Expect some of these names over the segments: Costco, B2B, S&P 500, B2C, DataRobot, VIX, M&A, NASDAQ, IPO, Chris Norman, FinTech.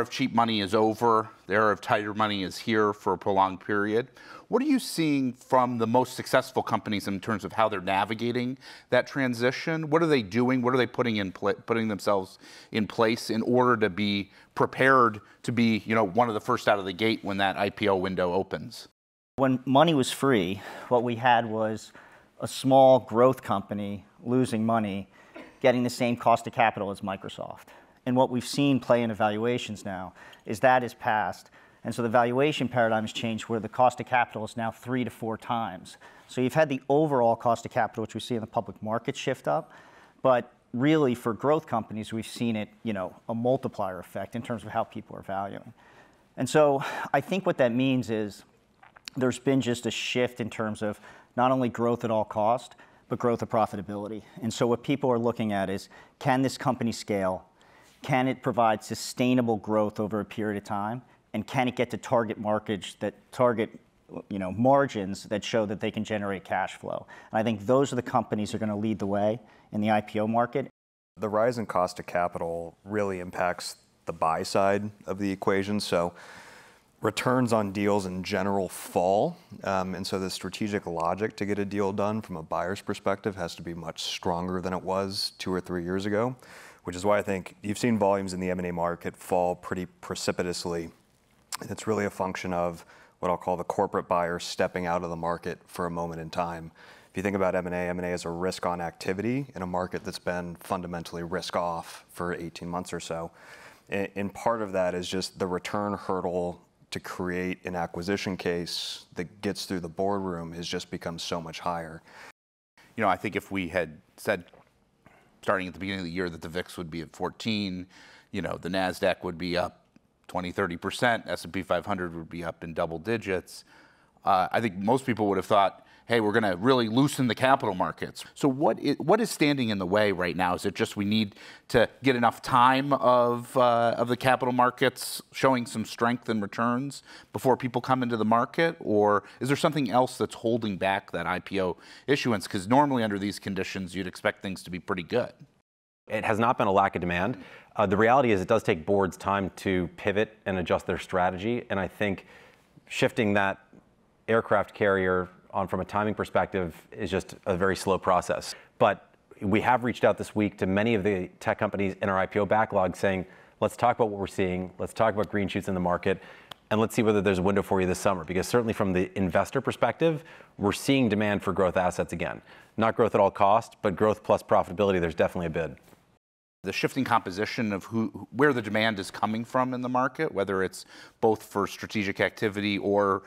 era of cheap money is over. The era of tighter money is here for a prolonged period. What are you seeing from the most successful companies in terms of how they're navigating that transition? What are they doing? What are they putting themselves in place in order to be prepared to be, you know, one of the first out of the gate when that IPO window opens? When money was free, what we had was a small growth company losing money, getting the same cost of capital as Microsoft. And what we've seen play in valuations now is that is past. And so the valuation paradigm has changed where the cost of capital is now 3 to 4 times. So you've had the overall cost of capital, which we see in the public market, shift up. But really for growth companies, we've seen it, you know, a multiplier effect in terms of how people are valuing. And so I think what that means is there's been just a shift in terms of not only growth at all cost, but growth of profitability. And so what people are looking at is, can this company scale? Can it provide sustainable growth over a period of time? And can it get to target margins that show that they can generate cash flow? And I think those are the companies that are going to lead the way in the IPO market. The rise in cost of capital really impacts the buy side of the equation. So returns on deals in general fall. And so the strategic logic to get a deal done from a buyer's perspective has to be much stronger than it was 2 or 3 years ago, which is why I think you've seen volumes in the M&A market fall pretty precipitously. And it's really a function of what I'll call the corporate buyer stepping out of the market for a moment in time. If you think about M&A is a risk-on activity in a market that's been fundamentally risk-off for 18 months or so. And part of that is just the return hurdle to create an acquisition case that gets through the boardroom has just become so much higher. You know, I think if we had said starting at the beginning of the year that the VIX would be at 14, you know, the NASDAQ would be up 20–30%, S&P 500 would be up in double digits. I think most people would have thought, hey, we're going to really loosen the capital markets. So what is standing in the way right now? Is it just we need to get enough time of the capital markets showing some strength and returns before people come into the market? Or is there something else that's holding back that IPO issuance? Because normally under these conditions, you'd expect things to be pretty good. It has not been a lack of demand. The reality is it does take boards time to pivot and adjust their strategy. And I think shifting that aircraft carrier on from a timing perspective is just a very slow process. But we have reached out this week to many of the tech companies in our IPO backlog saying, let's talk about what we're seeing, let's talk about green shoots in the market, and let's see whether there's a window for you this summer. Because certainly from the investor perspective, we're seeing demand for growth assets again. Not growth at all cost, but growth plus profitability, there's definitely a bid. The shifting composition of where the demand is coming from in the market, whether it's both for strategic activity or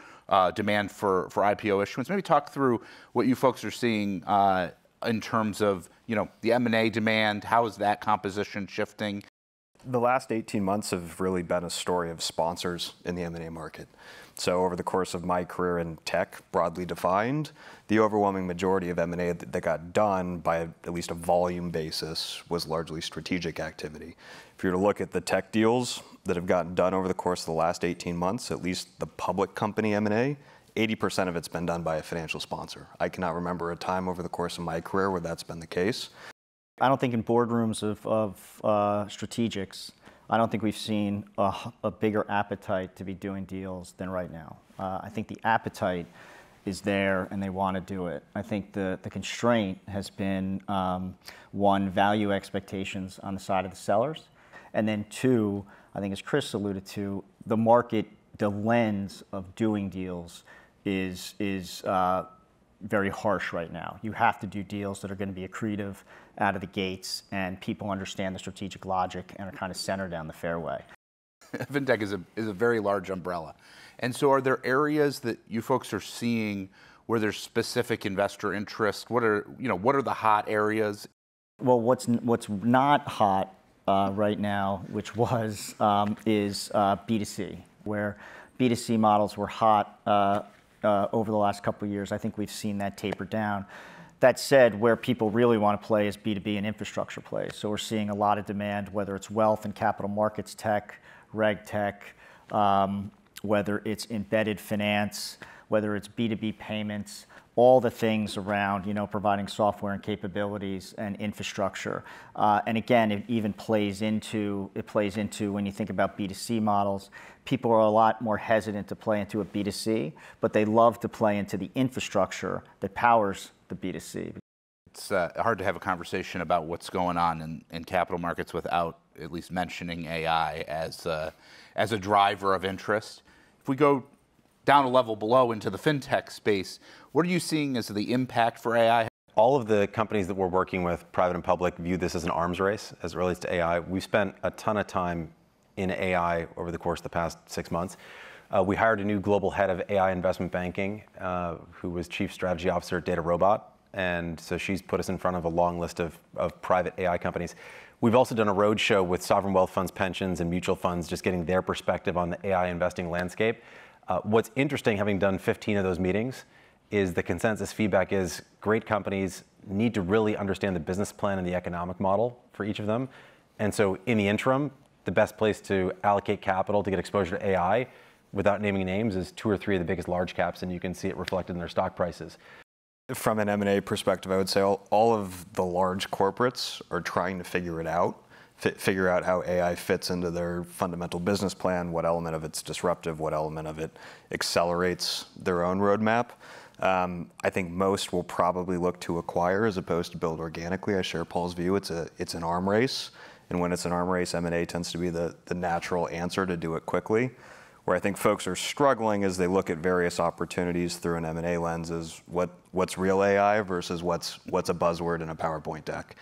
demand for IPO issuance. Maybe talk through what you folks are seeing in terms of, you know, the M&A demand. How is that composition shifting? The last 18 months have really been a story of sponsors in the M&A market. So over the course of my career in tech, broadly defined, the overwhelming majority of M&A that got done by at least a volume basis was largely strategic activity. If you were to look at the tech deals that have gotten done over the course of the last 18 months, at least the public company M&A, 80% of it's been done by a financial sponsor. I cannot remember a time over the course of my career where that's been the case. I don't think in boardrooms of strategics, I don't think we've seen a bigger appetite to be doing deals than right now. I think the appetite is there and they want to do it. I think the constraint has been, one, value expectations on the side of the sellers. And then two, I think as Chris alluded to, the market, the lens of doing deals is very harsh right now. You have to do deals that are going to be accretive out of the gates, and people understand the strategic logic and are kind of centered down the fairway. FinTech is a very large umbrella. And so are there areas that you folks are seeing where there's specific investor interest? What are the hot areas? Well, what's not hot right now, which was, is B2C, where B2C models were hot over the last couple of years. I think we've seen that taper down. That said, where people really want to play is B2B and infrastructure plays. So we're seeing a lot of demand, whether it's wealth and capital markets tech, reg tech, whether it's embedded finance, whether it's B2B payments. all the things around, you know, providing software and capabilities and infrastructure. And again, it even plays into when you think about B2C models. People are a lot more hesitant to play into a B2C, but they love to play into the infrastructure that powers the B2C. It's hard to have a conversation about what's going on in capital markets without at least mentioning AI as a driver of interest. If we go down a level below into the fintech space, what are you seeing as the impact for AI? All of the companies that we're working with, private and public, view this as an arms race as it relates to AI. We've spent a ton of time in AI over the course of the past 6 months. We hired a new global head of AI investment banking who was chief strategy officer at DataRobot. And so she's put us in front of a long list of private AI companies. We've also done a roadshow with sovereign wealth funds, pensions, and mutual funds, just getting their perspective on the AI investing landscape. What's interesting, having done 15 of those meetings, is the consensus feedback is great companies need to really understand the business plan and the economic model for each of them. And so in the interim, the best place to allocate capital to get exposure to AI, without naming names, is 2 or 3 of the biggest large caps, and you can see it reflected in their stock prices. From an M&A perspective, I would say all of the large corporates are trying to figure it out, figure out how AI fits into their fundamental business plan, what element of it's disruptive, what element of it accelerates their own roadmap. I think most will probably look to acquire as opposed to build organically. I share Paul's view. It's an arm race, and when it's an arm race, M&A tends to be the natural answer to do it quickly. Where I think folks are struggling is they look at various opportunities through an M&A lens as what's real AI versus what's a buzzword in a PowerPoint deck.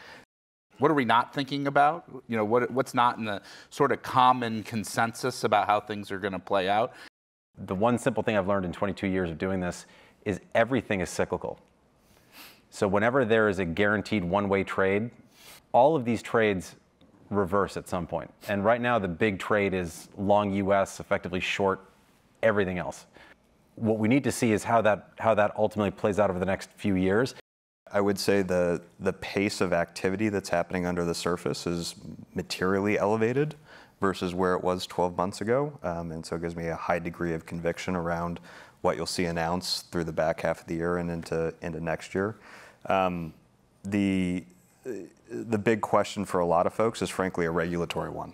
What are we not thinking about? You know, what's not in the sort of common consensus about how things are going to play out? The one simple thing I've learned in 22 years of doing this is everything is cyclical. So whenever there is a guaranteed one-way trade, all of these trades reverse at some point. And right now, the big trade is long US, effectively short everything else. What we need to see is how that ultimately plays out over the next few years. I would say the pace of activity that's happening under the surface is materially elevated versus where it was 12 months ago. And so it gives me a high degree of conviction around what you'll see announced through the back half of the year and into next year. The big question for a lot of folks is frankly a regulatory one.